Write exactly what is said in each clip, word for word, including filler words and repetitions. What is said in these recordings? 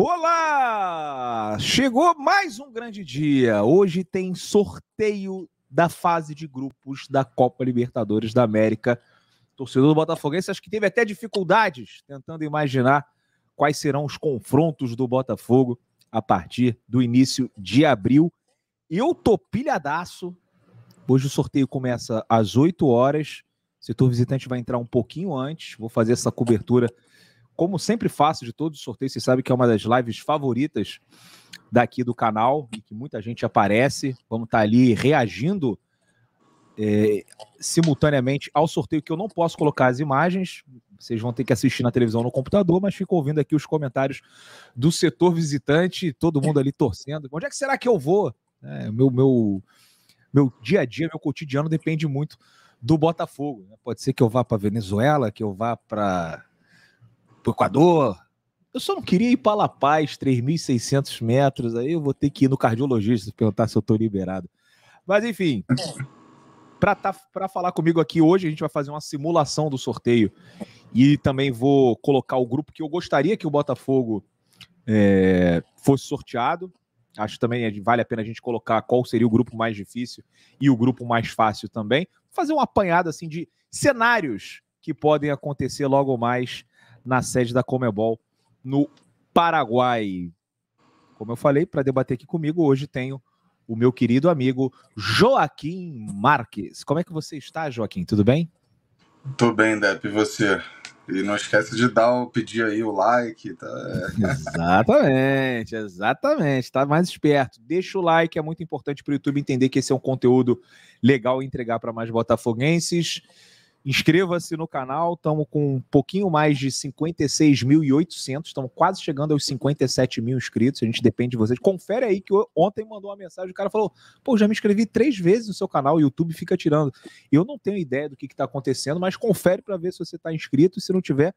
Olá! Chegou mais um grande dia. Hoje tem sorteio da fase de grupos da Copa Libertadores da América. Torcedor do Botafoguense, acho que teve até dificuldades tentando imaginar quais serão os confrontos do Botafogo a partir do início de abril. Eu tô pilhadaço. Hoje o sorteio começa às oito horas. O setor visitante vai entrar um pouquinho antes. Vou fazer essa cobertura, como sempre faço, de todos os sorteios. Vocês sabem que é uma das lives favoritas daqui do canal, e que muita gente aparece. Vamos estar ali reagindo é, simultaneamente ao sorteio, que eu não posso colocar as imagens. Vocês vão ter que assistir na televisão, no computador, mas fico ouvindo aqui os comentários do setor visitante, todo mundo ali torcendo. Onde é que será que eu vou? É, meu, meu, meu dia a dia, meu cotidiano depende muito do Botafogo. Pode ser que eu vá para Venezuela, que eu vá para... pro Equador. Eu só não queria ir para La Paz, três mil e seiscentos metros, aí eu vou ter que ir no cardiologista perguntar se eu tô liberado. Mas enfim, para tá, para falar comigo aqui hoje, a gente vai fazer uma simulação do sorteio e também vou colocar o grupo que eu gostaria que o Botafogo é, fosse sorteado. Acho que também vale a pena a gente colocar qual seria o grupo mais difícil e o grupo mais fácil também. Fazer uma apanhada assim de cenários que podem acontecer logo mais na sede da Conmebol, no Paraguai. Como eu falei, para debater aqui comigo, hoje tenho o meu querido amigo Joaquim Marques. Como é que você está, Joaquim? Tudo bem? Tô bem, Depp, e você? E não esquece de dar o, pedir aí o like. Tá? Exatamente, exatamente. Tá mais esperto. Deixa o like, é muito importante para o YouTube entender que esse é um conteúdo legal e entregar para mais botafoguenses. Inscreva-se no canal, estamos com um pouquinho mais de cinquenta e seis mil e oitocentos, estamos quase chegando aos cinquenta e sete mil inscritos, a gente depende de vocês. Confere aí que ontem mandou uma mensagem, o cara falou, pô, já me inscrevi três vezes no seu canal, o YouTube fica tirando. Eu não tenho ideia do que está acontecendo, mas confere para ver se você está inscrito, e se não tiver,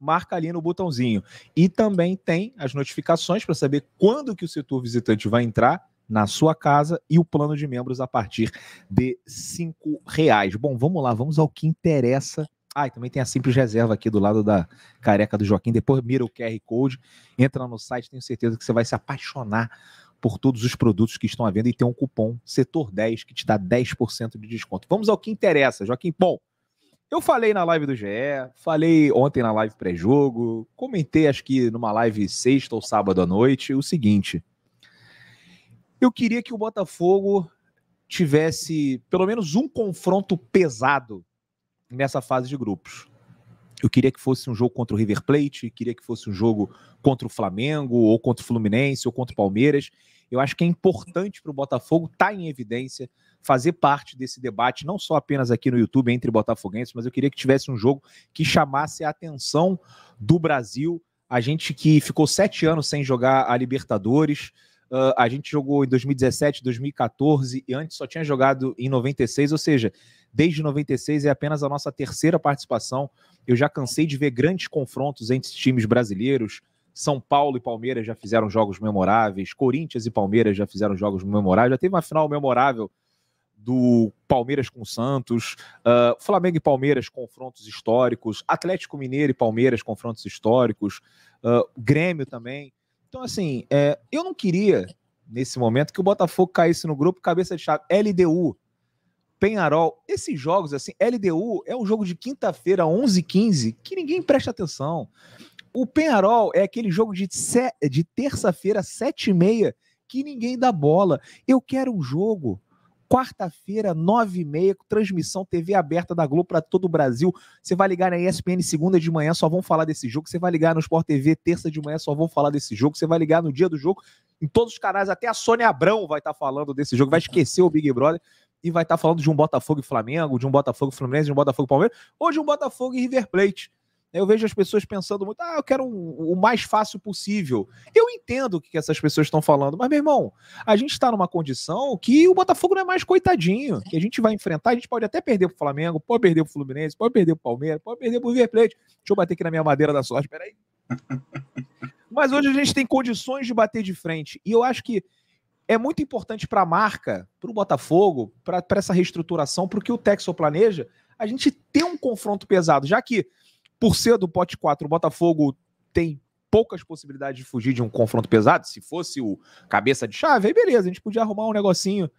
marca ali no botãozinho. E também tem as notificações para saber quando que o setor visitante vai entrar na sua casa, e o plano de membros a partir de cinco reais. Bom, vamos lá, vamos ao que interessa. Ah, e também tem a simples reserva aqui do lado da careca do Joaquim. Depois mira o Q R Code, entra no site, tenho certeza que você vai se apaixonar por todos os produtos que estão à venda, e tem um cupom setor dez que te dá dez por cento de desconto. Vamos ao que interessa, Joaquim. Bom, eu falei na live do G E, falei ontem na live pré-jogo, comentei acho que numa live sexta ou sábado à noite, o seguinte... Eu queria que o Botafogo tivesse pelo menos um confronto pesado nessa fase de grupos. Eu queria que fosse um jogo contra o River Plate, queria que fosse um jogo contra o Flamengo, ou contra o Fluminense, ou contra o Palmeiras. Eu acho que é importante para o Botafogo estar em evidência, fazer parte desse debate, não só apenas aqui no YouTube entre botafoguenses, mas eu queria que tivesse um jogo que chamasse a atenção do Brasil. A gente que ficou sete anos sem jogar a Libertadores... Uh, a gente jogou em dois mil e dezessete, dois mil e quatorze e antes só tinha jogado em noventa e seis, ou seja, desde noventa e seis é apenas a nossa terceira participação. Eu já cansei de ver grandes confrontos entre times brasileiros. São Paulo e Palmeiras já fizeram jogos memoráveis, Corinthians e Palmeiras já fizeram jogos memoráveis, já teve uma final memorável do Palmeiras com o Santos, uh, Flamengo e Palmeiras, confrontos históricos, Atlético Mineiro e Palmeiras, confrontos históricos, uh, Grêmio também. Então, assim, é, eu não queria, nesse momento, que o Botafogo caísse no grupo cabeça de chave. L D U, Peñarol, esses jogos, assim, L D U é um jogo de quinta-feira, onze e quinze, que ninguém presta atenção. O Peñarol é aquele jogo de, de terça-feira, sete e meia, que ninguém dá bola. Eu quero um jogo quarta-feira, nove e meia, com transmissão T V aberta da Globo para todo o Brasil. Você vai ligar na E S P N segunda de manhã, só vão falar desse jogo. Você vai ligar no Sport T V terça de manhã, só vão falar desse jogo. Você vai ligar no dia do jogo, em todos os canais, até a Sônia Abrão vai estar falando desse jogo, vai esquecer o Big Brother e vai estar falando de um Botafogo e Flamengo, de um Botafogo e Fluminense, de um Botafogo e Palmeiras, ou de um Botafogo e River Plate. Eu vejo as pessoas pensando muito, ah, eu quero um, o mais fácil possível. Eu entendo o que essas pessoas estão falando, mas, meu irmão, a gente está numa condição que o Botafogo não é mais coitadinho, que a gente vai enfrentar, a gente pode até perder pro Flamengo, pode perder pro Fluminense, pode perder pro Palmeiras, pode perder pro River Plate. Deixa eu bater aqui na minha madeira da sorte, peraí. Mas hoje a gente tem condições de bater de frente, e eu acho que é muito importante para a marca, para o Botafogo, para essa reestruturação, para o que o Texo planeja, a gente ter um confronto pesado, já que por ser do pote quatro, o Botafogo tem poucas possibilidades de fugir de um confronto pesado. Se fosse o cabeça de chave, aí beleza, a gente podia arrumar um negocinho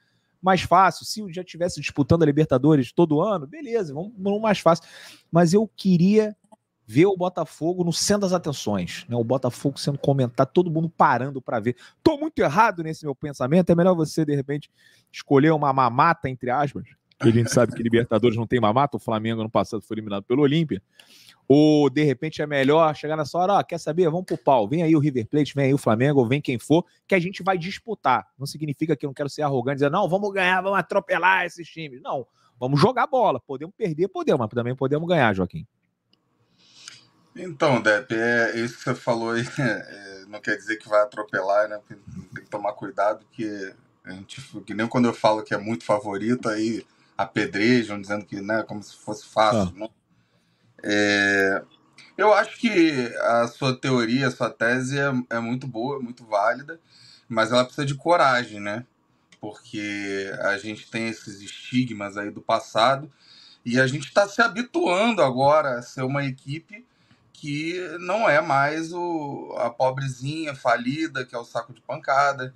mais fácil. Se já estivesse disputando a Libertadores todo ano, beleza, vamos, vamos mais fácil. Mas eu queria ver o Botafogo no centro das atenções, né? O Botafogo sendo comentado, todo mundo parando para ver. Tô muito errado nesse meu pensamento, é melhor você, de repente, escolher uma mamata, entre aspas, que a gente sabe que Libertadores não tem mamata, o Flamengo ano passado foi eliminado pelo Olímpia. Ou, de repente, é melhor chegar nessa hora, ó, quer saber? Vamos pro pau, vem aí o River Plate, vem aí o Flamengo, vem quem for, que a gente vai disputar. Não significa que eu não quero ser arrogante, dizer, não, vamos ganhar, vamos atropelar esses times. Não, vamos jogar bola, podemos perder, podemos, mas também podemos ganhar, Joaquim. Então, Depp, é, isso que você falou aí, é, não quer dizer que vai atropelar, né? Tem que tomar cuidado, que a gente, que nem quando eu falo que é muito favorito, aí apedrejam, dizendo que, né, como se fosse fácil, ah. né? É, eu acho que a sua teoria, a sua tese é, é muito boa, muito válida, mas ela precisa de coragem, né? Porque a gente tem esses estigmas aí do passado e a gente está se habituando agora a ser uma equipe que não é mais o, a pobrezinha falida, que é o saco de pancada.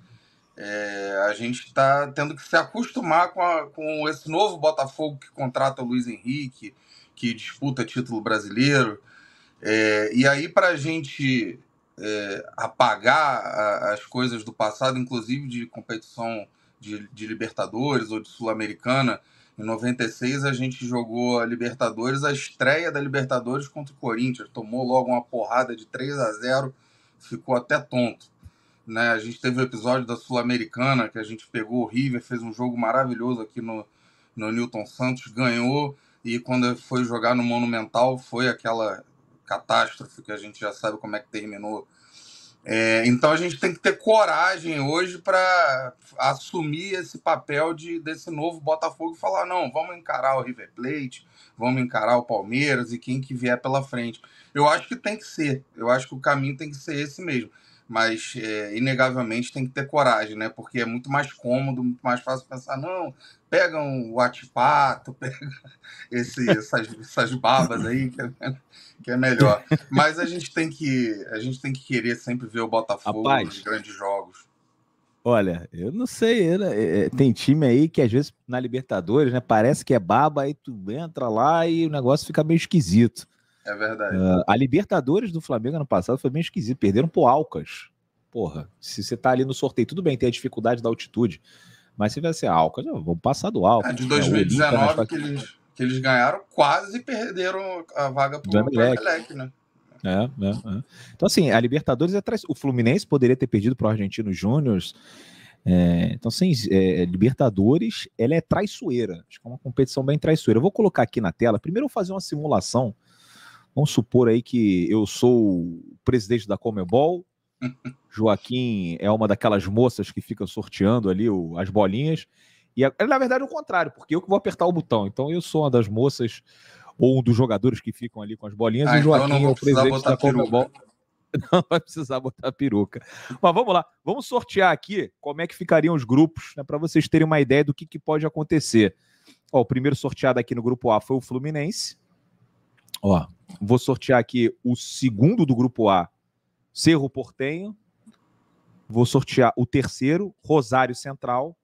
É, a gente está tendo que se acostumar com, a, com esse novo Botafogo que contrata o Luiz Henrique, que disputa título brasileiro, é, e aí para a gente é, apagar a, as coisas do passado, inclusive de competição de, de Libertadores ou de Sul-Americana, em noventa e seis a gente jogou a Libertadores, a estreia da Libertadores contra o Corinthians, tomou logo uma porrada de três a zero, ficou até tonto, né? A gente teve o episódio da Sul-Americana, que a gente pegou o River, fez um jogo maravilhoso aqui no, no Nilton Santos, ganhou. E quando foi jogar no Monumental, foi aquela catástrofe que a gente já sabe como é que terminou. É, então a gente tem que ter coragem hoje para assumir esse papel de, desse novo Botafogo e falar, não, vamos encarar o River Plate, vamos encarar o Palmeiras e quem que vier pela frente. Eu acho que tem que ser, eu acho que o caminho tem que ser esse mesmo. Mas, é, inegavelmente, tem que ter coragem, né? Porque é muito mais cômodo, muito mais fácil pensar, não, pega um Watipato, pega esse, essas, essas babas aí, que é, que é melhor. Mas a gente, tem que, a gente tem que querer sempre ver o Botafogo, rapaz, nos grandes jogos. Olha, eu não sei, eu, é, tem time aí que, às vezes, na Libertadores, né, parece que é baba, aí tu entra lá e o negócio fica meio esquisito. É verdade. Uh, a Libertadores do Flamengo ano passado foi bem esquisito. Perderam pro Alcas. Porra, se você tá ali no sorteio, tudo bem, tem a dificuldade da altitude. Mas se vai ser Alcas, não, vamos passar do Alcas. É, de dois mil e dezenove, né, que, eles, que eles ganharam, quase perderam a vaga pro Emelec, né? É, é, é. Então, assim, a Libertadores é traiço. O Fluminense poderia ter perdido pro Argentino Júnior. É, então, assim, é, Libertadores, ela é traiçoeira. Acho que é uma competição bem traiçoeira. Eu vou colocar aqui na tela. Primeiro, eu vou fazer uma simulação. Vamos supor aí que eu sou o presidente da Conmebol, Joaquim é uma daquelas moças que ficam sorteando ali o, as bolinhas, e é, na verdade é o contrário, porque eu que vou apertar o botão, então eu sou uma das moças ou um dos jogadores que ficam ali com as bolinhas, ah, e o Joaquim então é o presidente da Conmebol. Não vai precisar botar peruca. Mas vamos lá, vamos sortear aqui como é que ficariam os grupos, né, para vocês terem uma ideia do que, que pode acontecer. Ó, o primeiro sorteado aqui no grupo A foi o Fluminense. Ó, vou sortear aqui o segundo do grupo A, Cerro Porteño. Vou sortear o terceiro, Rosario Central.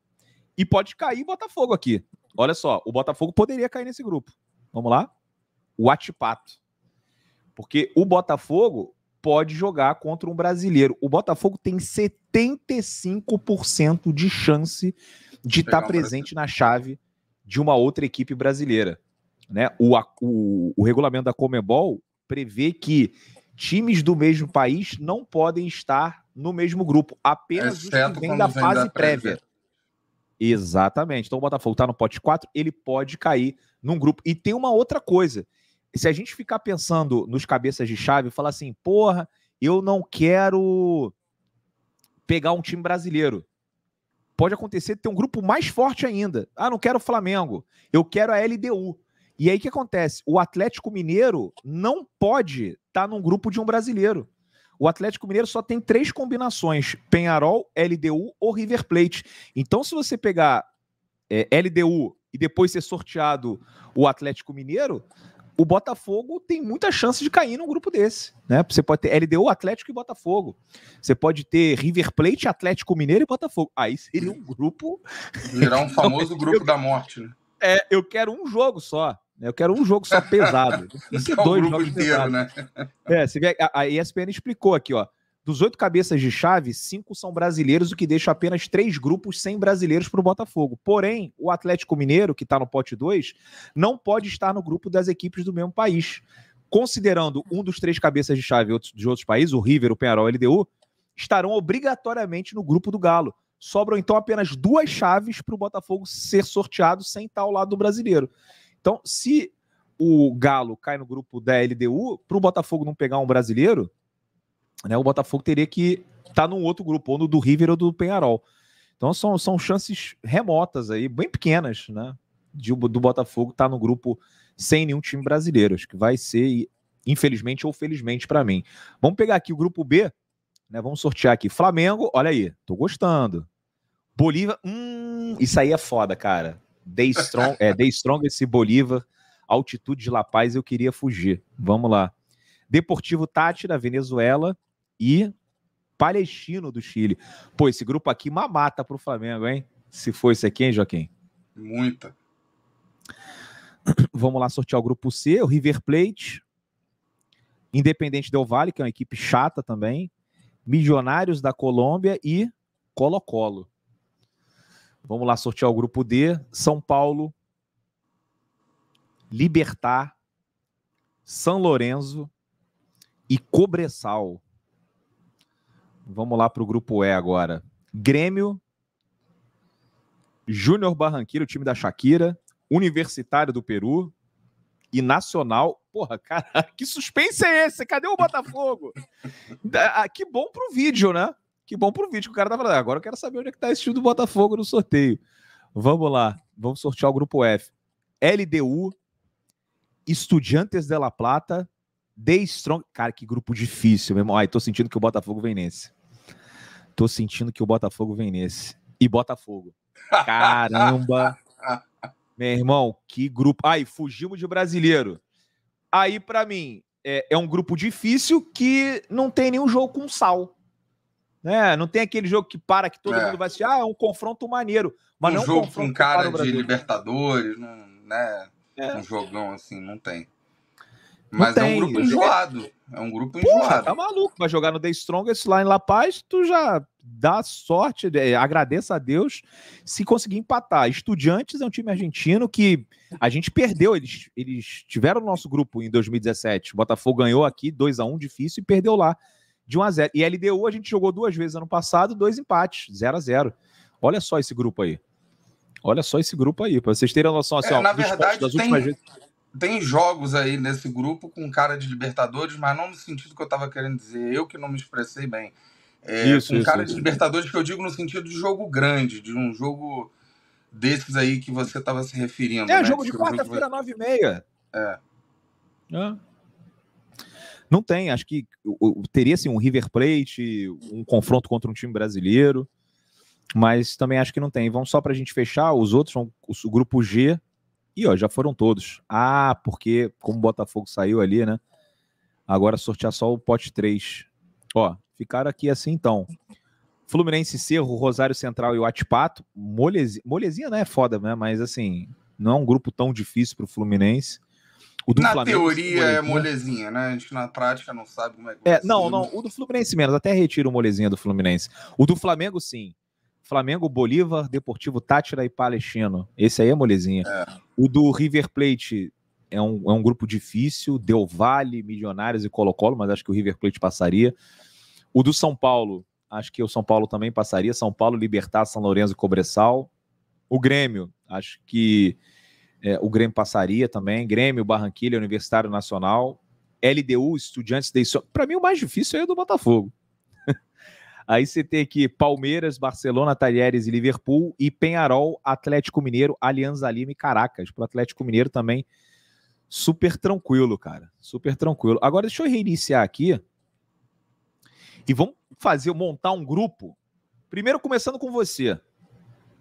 E pode cair Botafogo aqui. Olha só, o Botafogo poderia cair nesse grupo. Vamos lá? O Atipato. Porque o Botafogo pode jogar contra um brasileiro. O Botafogo tem setenta e cinco por cento de chance de estar tá presente na chave de uma outra equipe brasileira. Né? O, o, o regulamento da Conmebol prevê que times do mesmo país não podem estar no mesmo grupo, apenas os que vêm da fase prévia. Exatamente. Então o Botafogo está no pote quatro, ele pode cair num grupo. E tem uma outra coisa, se a gente ficar pensando nos cabeças de chave e falar assim, porra, eu não quero pegar um time brasileiro, pode acontecer de ter um grupo mais forte ainda. Ah, não quero o Flamengo, eu quero a L D U. E aí o que acontece? O Atlético Mineiro não pode estar num grupo de um brasileiro. O Atlético Mineiro só tem três combinações, Peñarol, L D U ou River Plate. Então se você pegar é, L D U e depois ser sorteado o Atlético Mineiro, o Botafogo tem muita chance de cair num grupo desse, né? Você pode ter L D U, Atlético e Botafogo. Você pode ter River Plate, Atlético Mineiro e Botafogo. Aí seria um grupo... Virar um famoso grupo eu... da morte, né? É, eu quero um jogo só. Eu quero um jogo só pesado. Isso é dois um grupo jogos inteiro, pesados. Né? É, você vê, a, a E S P N explicou aqui, ó. Dos oito cabeças de chave, cinco são brasileiros, o que deixa apenas três grupos sem brasileiros para o Botafogo. Porém, o Atlético Mineiro, que está no pote dois, não pode estar no grupo das equipes do mesmo país. Considerando um dos três cabeças de chave de outros países, o River, o Peñarol e o L D U, estarão obrigatoriamente no grupo do Galo. Sobram, então, apenas duas chaves para o Botafogo ser sorteado sem estar ao lado do brasileiro. Então, se o Galo cai no grupo da L D U, para o Botafogo não pegar um brasileiro... Né, o Botafogo teria que estar num outro grupo, ou no do River ou do Peñarol. Então são, são chances remotas aí, bem pequenas, né, de, do Botafogo estar no grupo sem nenhum time brasileiro. Acho que vai ser, infelizmente ou felizmente para mim. Vamos pegar aqui o grupo B, né, vamos sortear aqui. Flamengo, olha aí, tô gostando. Bolívar, hum, isso aí é foda, cara. The Strong, é, The Strongest e Bolívar, altitude de La Paz, eu queria fugir. Vamos lá. Deportivo Táchira, Venezuela e Palestino do Chile. Pô, esse grupo aqui mamata pro Flamengo, hein? Se for isso aqui, hein, Joaquim? Muita. Vamos lá sortear o grupo C, o River Plate, Independiente Del Valle, que é uma equipe chata também, Millonarios da Colômbia e Colo-Colo. Vamos lá sortear o grupo D, São Paulo, Libertad, San Lorenzo e Cobresal. Vamos lá para o grupo E agora. Grêmio, Junior Barranquilla, o time da Shakira, Universitário do Peru e Nacional. Porra, cara, que suspense é esse? Cadê o Botafogo? Ah, que bom pro vídeo, né? Que bom pro vídeo que o cara tá falando. Agora eu quero saber onde é que tá esse time do Botafogo no sorteio. Vamos lá, vamos sortear o grupo F. L D U, Estudiantes de La Plata, The Strong... Cara, que grupo difícil, meu irmão. Ai, tô sentindo que o Botafogo vem nesse. Tô sentindo que o Botafogo vem nesse. E Botafogo. Caramba. Meu irmão, que grupo... Ai, fugimos de brasileiro. Aí, pra mim, é, é um grupo difícil que não tem nenhum jogo com sal. Né? Não tem aquele jogo que para, que todo é. mundo vai assistir. Ah, é um confronto maneiro. Mas um não jogo com cara de Libertadores, né? É. Um jogão assim, não tem. Mas não é tem. um grupo enjoado. É um grupo Porra, enjoado. Tá maluco. Vai jogar no The Strongest lá em La Paz, tu já dá sorte, é, agradeça a Deus se conseguir empatar. Estudiantes é um time argentino que a gente perdeu. Eles, eles tiveram o nosso grupo em dois mil e dezessete. O Botafogo ganhou aqui dois a um, difícil, e perdeu lá de um a zero. E a L D U a gente jogou duas vezes ano passado, dois empates, zero a zero. Olha só esse grupo aí. Olha só esse grupo aí, para vocês terem a noção. Assim, é, ó, na verdade, das tem, vezes... tem jogos aí nesse grupo com cara de Libertadores, mas não no sentido que eu estava querendo dizer, eu que não me expressei bem. É, isso, com isso, cara isso. de Libertadores, que eu digo no sentido de jogo grande, de um jogo desses aí que você estava se referindo. É, né? Jogo de quarta-feira, nove e meia. É. é. Não tem, acho que teria assim, um River Plate, um confronto contra um time brasileiro. Mas também acho que não tem. Vamos só para a gente fechar, os outros, o grupo G, e ó, já foram todos. Ah, porque como o Botafogo saiu ali, né? Agora sortear só o pote três. Ó, ficaram aqui assim então. Fluminense, Cerro, Rosario Central e o Atipato. Molezinha, molezinha não é foda, né? Mas assim, não é um grupo tão difícil para o Fluminense. O do na Flamengo, teoria é molezinha, né? A gente na prática não sabe como é que é. Não, não, o do Fluminense menos, até retiro o molezinha do Fluminense. O do Flamengo, sim. Flamengo, Bolívar, Deportivo Táchira e Palestino. Esse aí é molezinha. É. O do River Plate é um, é um grupo difícil. Del Valle, Millonarios e Colo-Colo, mas acho que o River Plate passaria. O do São Paulo, acho que o São Paulo também passaria. São Paulo, Libertad, São Lorenzo e Cobresal. O Grêmio, acho que é, o Grêmio passaria também. Grêmio, Barranquilla, Universitário Nacional. L D U, Estudiantes de... Para mim o mais difícil é o do Botafogo. Aí você tem aqui Palmeiras, Barcelona, Talheres e Liverpool, e Peñarol, Atlético Mineiro, Alianza Lima e Caracas. Pro Atlético Mineiro também super tranquilo, cara. Super tranquilo. Agora deixa eu reiniciar aqui e vamos fazer, montar um grupo. Primeiro começando com você.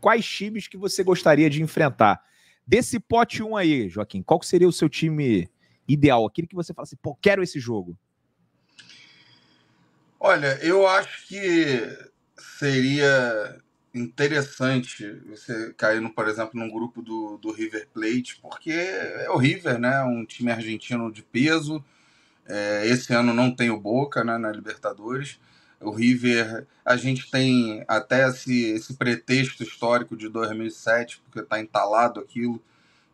Quais times que você gostaria de enfrentar? Desse pote um aí, Joaquim, qual que seria o seu time ideal? Aquilo que você fala assim, pô, quero esse jogo. Olha, eu acho que seria interessante você cair, no, por exemplo, num grupo do, do River Plate, porque é o River, né? Um time argentino de peso. É, esse ano não tem o Boca, né, na Libertadores. O River, a gente tem até esse, esse pretexto histórico de dois mil e sete, porque está entalado aquilo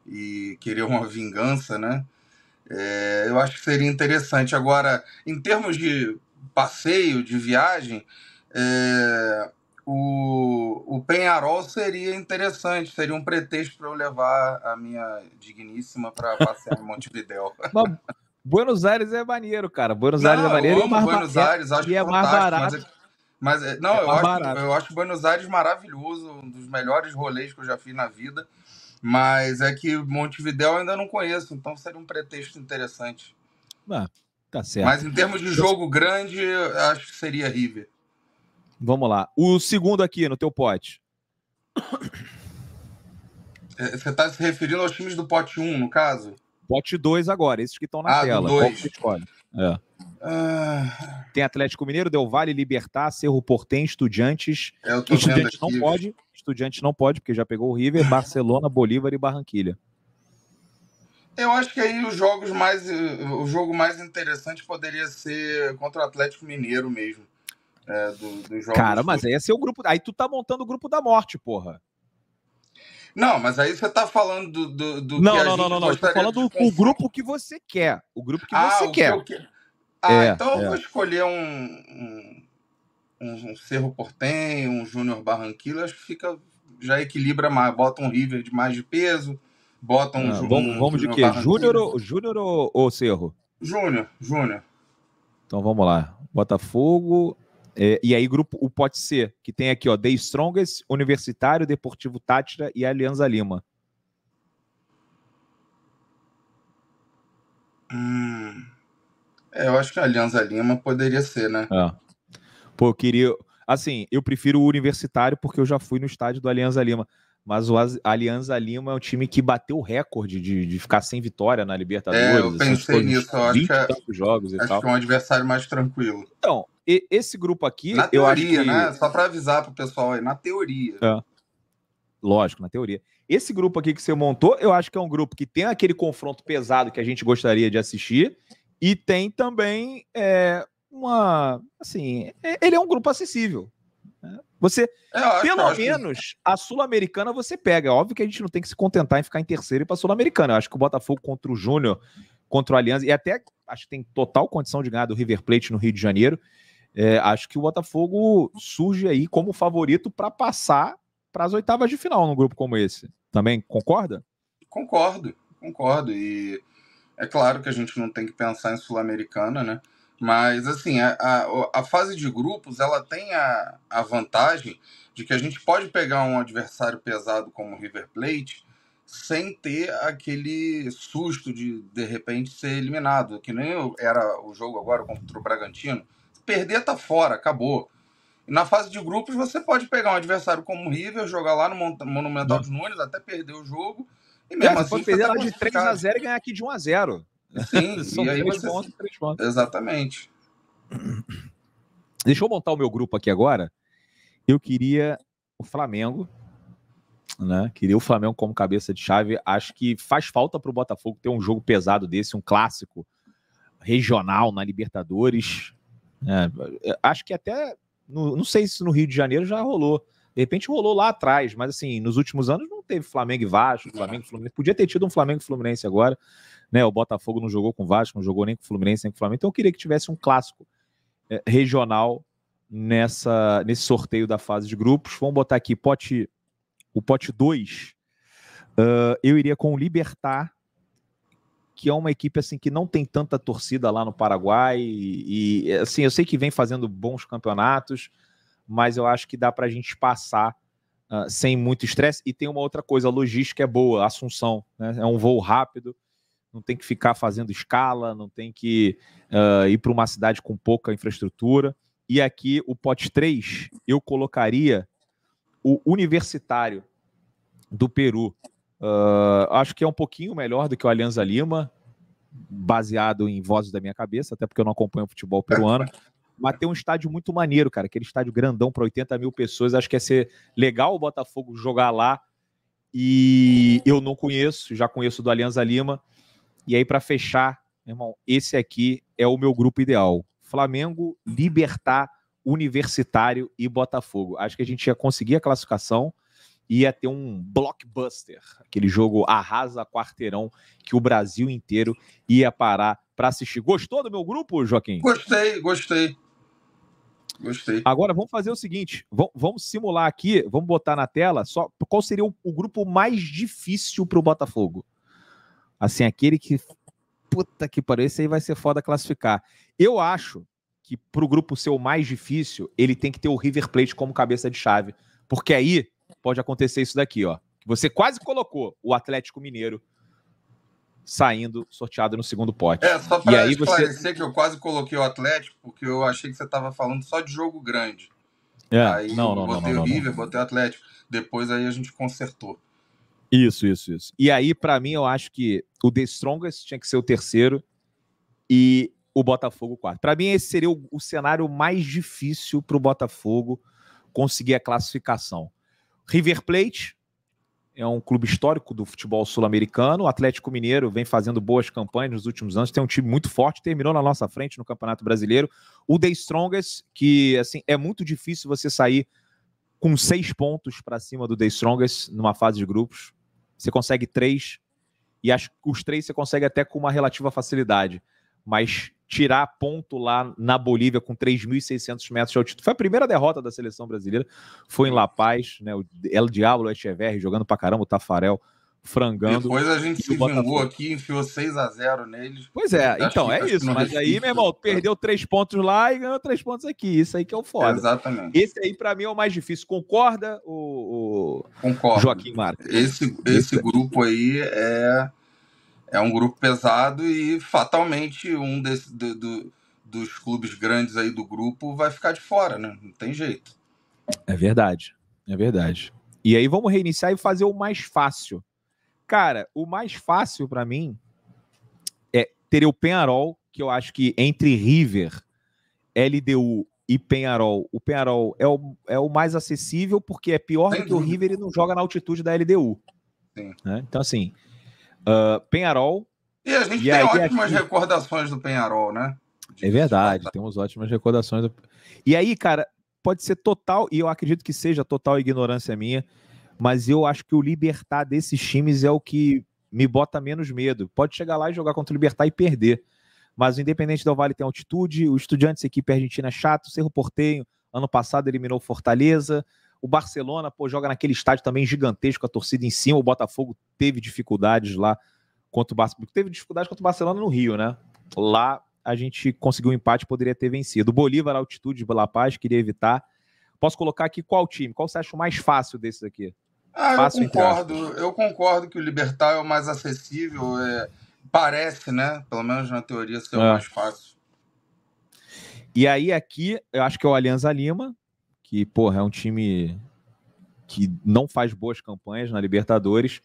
e querer uma vingança, né? É, eu acho que seria interessante. Agora, em termos de passeio, de viagem, é, o, o Peñarol seria interessante, seria um pretexto para eu levar a minha digníssima para passear em Montevidéu. Buenos Aires é maneiro, cara. Buenos Aires não, é maneiro. Eu amo e Buenos Aires, acho que é mais barato. Mas, mas não, é eu, acho, barato. eu acho Buenos Aires maravilhoso, um dos melhores rolês que eu já fiz na vida. Mas é que Montevidéu eu ainda não conheço, então seria um pretexto interessante. Ah, tá certo. Mas em termos de jogo grande, acho que seria River. Vamos lá. O segundo aqui no teu pote. Você está se referindo aos times do pote um, no caso? Pote dois agora, esses que estão na ah, tela. Qual que você escolhe? É. Ah... Tem Atlético Mineiro, Del Valle, Libertad, Cerro Porteño, Estudiantes. Eu tô Estudiantes não pode, Estudiantes não pode, porque já pegou o River, Barcelona, Bolívar e Barranquilla. Eu acho que aí os jogos mais, o jogo mais interessante poderia ser contra o Atlético Mineiro mesmo. É, do, do jogo Cara, do mas aí é seu grupo. Aí tu tá montando o grupo da morte, porra. Não, mas aí você tá falando do, do, do não, que a não, gente não, não, não, eu tô falando do grupo que você quer. O grupo que ah, você quer. Que eu que... Ah, é, então é. eu vou escolher um, um, um Cerro Porteño, um Junior Barranquilla, acho que fica, já equilibra mais, bota um River de mais de peso, bota um... Ah, Ju, vamos um vamos de quê? Júnior ou, Júnior ou, ou Cerro? Júnior, Júnior. Então vamos lá, Botafogo... É, e aí grupo, o pote C, que tem aqui, ó, The Strongest, Universitario, Deportivo Táchira e Alianza Lima. Hum, é, eu acho que a Alianza Lima poderia ser, né? É. Pô, eu queria... Assim, eu prefiro o Universitario porque eu já fui no estádio do Alianza Lima, mas o Alianza Lima é um time que bateu o recorde de, de ficar sem vitória na Libertadores. É, eu pensei nisso, eu acho, que, jogos e acho tal. que é um adversário mais tranquilo. Então... Esse grupo aqui... Na teoria, eu acho que... né? Só para avisar pro pessoal aí, na teoria. É. Lógico, na teoria. Esse grupo aqui que você montou, eu acho que é um grupo que tem aquele confronto pesado que a gente gostaria de assistir e tem também é, uma... Assim, ele é um grupo acessível. Você, acho, pelo menos, que... a Sul-Americana você pega. É óbvio que a gente não tem que se contentar em ficar em terceiro e ir pra Sul-Americana. Eu acho que o Botafogo contra o Júnior, contra o Alianza, e até acho que tem total condição de ganhar do River Plate no Rio de Janeiro. É, acho que o Botafogo surge aí como favorito para passar para as oitavas de final num grupo como esse. Também concorda? Concordo, concordo. E é claro que a gente não tem que pensar em Sul-Americana, né? Mas, assim, a, a, a fase de grupos, ela tem a, a vantagem de que a gente pode pegar um adversário pesado como o River Plate sem ter aquele susto de, de repente, ser eliminado. Que nem era o jogo agora contra o Bragantino. Perder, tá fora, acabou. E na fase de grupos, você pode pegar um adversário como o River, jogar lá no Monumental dos Nunes, até perder o jogo. E mesmo é, assim, você pode perder tá lá de três a zero e ganhar aqui de um a zero. Sim, São e aí três você... pontos, três pontos. Exatamente. Deixa eu montar o meu grupo aqui agora. Eu queria o Flamengo, né? Queria o Flamengo como cabeça de chave. Acho que faz falta pro Botafogo ter um jogo pesado desse, um clássico regional na Libertadores. É, acho que até no, não sei se no Rio de Janeiro já rolou, de repente rolou lá atrás, mas assim, nos últimos anos não teve Flamengo e Vasco, Flamengo e Fluminense, podia ter tido um Flamengo e Fluminense agora, né? O Botafogo não jogou com o Vasco, não jogou nem com o Fluminense, nem com o Flamengo, então eu queria que tivesse um clássico é, regional nessa, nesse sorteio da fase de grupos. Vamos botar aqui pote, o pote dois. Uh, eu iria com o Libertad, que é uma equipe assim que não tem tanta torcida lá no Paraguai, e, e assim, eu sei que vem fazendo bons campeonatos, mas eu acho que dá pra gente passar uh, sem muito estresse. E tem uma outra coisa, a logística é boa, a Assunção, né? É um voo rápido, não tem que ficar fazendo escala, não tem que uh, ir para uma cidade com pouca infraestrutura. E aqui, o pote três, eu colocaria o Universitário do Peru. Uh, acho que é um pouquinho melhor do que o Alianza Lima, baseado em vozes da minha cabeça, até porque eu não acompanho o futebol peruano, mas tem um estádio muito maneiro, cara, aquele estádio grandão para oitenta mil pessoas, acho que ia ser legal o Botafogo jogar lá, e eu não conheço, já conheço do Alianza Lima, e aí para fechar, meu irmão, esse aqui é o meu grupo ideal, Flamengo, Libertad, Universitário e Botafogo, acho que a gente ia conseguir a classificação, ia ter um blockbuster, aquele jogo arrasa quarteirão que o Brasil inteiro ia parar para assistir. Gostou do meu grupo, Joaquim? Gostei, gostei. Gostei. Agora vamos fazer o seguinte, vamos simular aqui, vamos botar na tela só qual seria o, o grupo mais difícil para o Botafogo. Assim, aquele que, puta que pariu, esse aí vai ser foda classificar. Eu acho que para o grupo ser o mais difícil, ele tem que ter o River Plate como cabeça de chave, porque aí pode acontecer isso daqui, ó. Você quase colocou o Atlético Mineiro saindo sorteado no segundo pote. É, só para esclarecer você... que eu quase coloquei o Atlético, porque eu achei que você estava falando só de jogo grande. É, aí não, não, botei não, não, o River, não, não. botei o Atlético. Depois aí a gente consertou. Isso, isso, isso. E aí, para mim, eu acho que o The Strongest tinha que ser o terceiro e o Botafogo o quarto. Para mim, esse seria o, o cenário mais difícil para o Botafogo conseguir a classificação. River Plate é um clube histórico do futebol sul-americano. O Atlético Mineiro vem fazendo boas campanhas nos últimos anos. Tem um time muito forte, terminou na nossa frente no Campeonato Brasileiro. O The Strongest, que assim, é muito difícil você sair com seis pontos para cima do The Strongest numa fase de grupos. Você consegue três, e acho que os três você consegue até com uma relativa facilidade. Mas tirar ponto lá na Bolívia com três mil e seiscentos metros de altitude. Foi a primeira derrota da seleção brasileira, foi em La Paz, né? O El Diablo, o Echeverri jogando pra caramba, o Tafarel frangando. Depois a gente se vingou aqui, enfiou seis a zero neles. Pois é, acho então é isso, mas difícil, aí, meu irmão, perdeu três pontos lá e ganhou três pontos aqui, isso aí que é o foda. É exatamente. Esse aí pra mim é o mais difícil, concorda o, o... Concordo. Joaquim Marques? Esse, esse é. grupo aí é... É um grupo pesado e, fatalmente, um desse, do, do, dos clubes grandes aí do grupo vai ficar de fora, né? Não tem jeito. É verdade, é verdade. E aí vamos reiniciar e fazer o mais fácil. Cara, o mais fácil pra mim é ter o Peñarol, que eu acho que entre River, L D U e Peñarol, o Peñarol é o, é o mais acessível porque é pior do que o River e não joga na altitude da L D U. Sim. Né? Então, assim... Uh, Peñarol. E a gente e tem ótimas aqui... recordações do Peñarol, né? De é verdade, de... temos ótimas recordações. Do... E aí, cara, pode ser total, e eu acredito que seja total ignorância minha, mas eu acho que o Libertad desses times é o que me bota menos medo. Pode chegar lá e jogar contra o Libertad e perder. Mas o Independiente Del Valle tem altitude, o Estudiantes, equipe argentina, é chato, o Cerro Porteño, ano passado eliminou Fortaleza. O Barcelona, pô, joga naquele estádio também gigantesco, a torcida em cima. O Botafogo teve dificuldades lá contra o Barcelona. Teve dificuldades contra o Barcelona no Rio, né? Lá a gente conseguiu um empate, poderia ter vencido. O Bolívar, a altitude de La Paz, queria evitar. Posso colocar aqui qual time? Qual você acha o mais fácil desses aqui? Ah, fácil, eu concordo. Eu concordo que o Libertad é o mais acessível. É... Parece, né? Pelo menos na teoria ser é. o mais fácil. E aí aqui, eu acho que é o Alianza Lima, que, porra, é um time que não faz boas campanhas na Libertadores,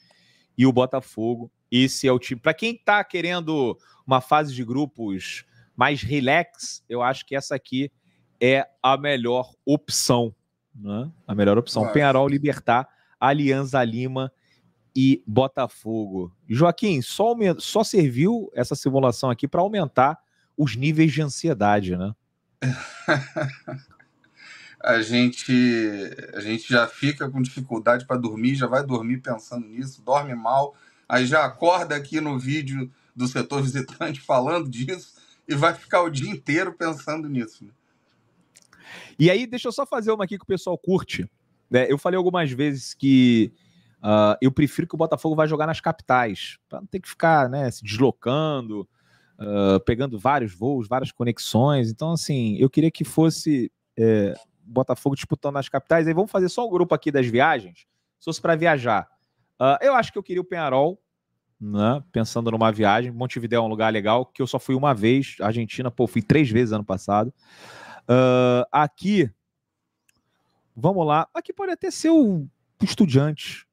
e o Botafogo, esse é o time. Para quem tá querendo uma fase de grupos mais relax, eu acho que essa aqui é a melhor opção, né? A melhor opção. Claro. Peñarol, Libertad, Alianza Lima e Botafogo. Joaquim, só, só serviu essa simulação aqui para aumentar os níveis de ansiedade, né? A gente, a gente já fica com dificuldade para dormir, já vai dormir pensando nisso, dorme mal, aí já acorda aqui no vídeo do Setor Visitante falando disso e vai ficar o dia inteiro pensando nisso. Né? E aí, deixa eu só fazer uma aqui que o pessoal curte. Né? Eu falei algumas vezes que uh, eu prefiro que o Botafogo vá jogar nas capitais, para não ter que ficar, né, se deslocando, uh, pegando vários voos, várias conexões. Então, assim, eu queria que fosse... É, Botafogo disputando nas capitais. Aí vamos fazer só um grupo aqui das viagens, se fosse para viajar. Uh, eu acho que eu queria o Peñarol, né? Pensando numa viagem. Montevideo é um lugar legal, que eu só fui uma vez. Argentina, pô, fui três vezes ano passado. Uh, aqui, vamos lá. Aqui pode até ser o Estudiantes.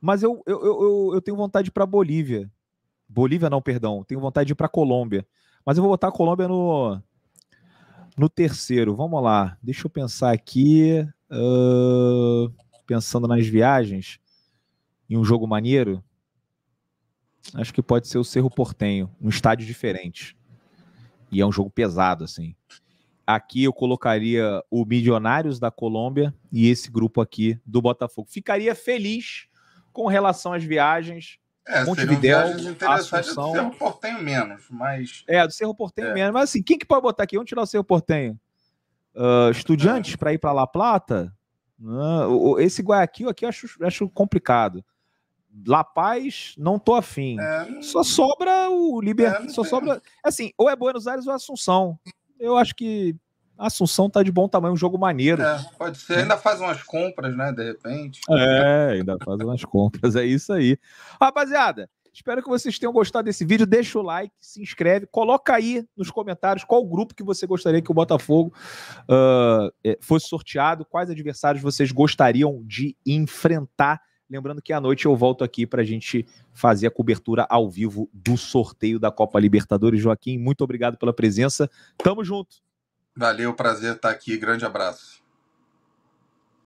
Mas eu, eu, eu, eu tenho vontade para Bolívia. Bolívia não, perdão. Tenho vontade de ir para Colômbia. Mas eu vou botar a Colômbia no, no terceiro. Vamos lá. Deixa eu pensar aqui. Uh, pensando nas viagens. Em um jogo maneiro. Acho que pode ser o Cerro Porteño. Um estádio diferente. E é um jogo pesado, assim. Aqui eu colocaria o Millonarios da Colômbia e esse grupo aqui do Botafogo. Ficaria feliz com relação às viagens. É, Montevidéu, Assunção. Do Cerro Porteño menos, mas... É, do Cerro Porteño é. menos. Mas assim, quem que pode botar aqui? Vamos tirar o Cerro Porteño. Uh, estudiantes é. para ir para La Plata? Uh, esse Guayaquil aqui eu acho, acho complicado. La Paz, não tô afim. É. Só sobra o Libertad. É, só sobra... Assim, ou é Buenos Aires ou Assunção. Eu acho que Assunção tá de bom tamanho, um jogo maneiro. É, pode ser, ainda faz umas compras, né, de repente. É, ainda faz umas compras, é isso aí. Rapaziada, espero que vocês tenham gostado desse vídeo, deixa o like, se inscreve, coloca aí nos comentários qual grupo que você gostaria que o Botafogo uh, fosse sorteado, quais adversários vocês gostariam de enfrentar. Lembrando que à noite eu volto aqui para a gente fazer a cobertura ao vivo do sorteio da Copa Libertadores. Joaquim, muito obrigado pela presença. Tamo junto. Valeu, prazer estar aqui. Grande abraço.